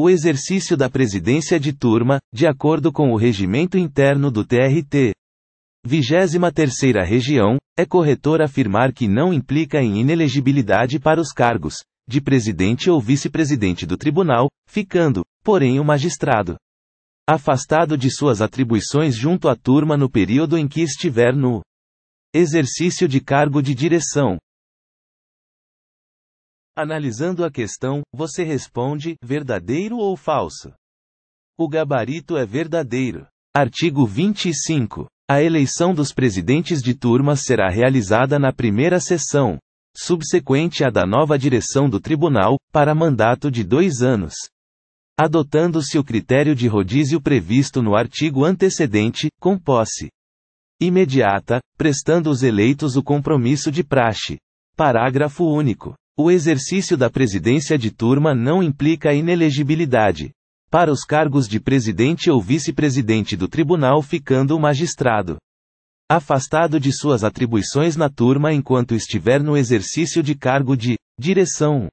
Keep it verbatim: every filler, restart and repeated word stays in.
O exercício da presidência de turma, de acordo com o regimento interno do T R T. vigésima terceira Região, é corretor afirmar que não implica em inelegibilidade para os cargos de presidente ou vice-presidente do tribunal, ficando, porém, o magistrado afastado de suas atribuições junto à turma no período em que estiver no exercício de cargo de direção. Analisando a questão, você responde, verdadeiro ou falso? O gabarito é verdadeiro. Artigo vinte e cinco. A eleição dos presidentes de turmas será realizada na primeira sessão, subsequente à da nova direção do tribunal, para mandato de dois anos, adotando-se o critério de rodízio previsto no artigo antecedente, com posse imediata, prestando os eleitos o compromisso de praxe. Parágrafo único. O exercício da presidência de turma não implica inelegibilidade para os cargos de presidente ou vice-presidente do tribunal, ficando o magistrado afastado de suas atribuições na turma enquanto estiver no exercício de cargo de direção.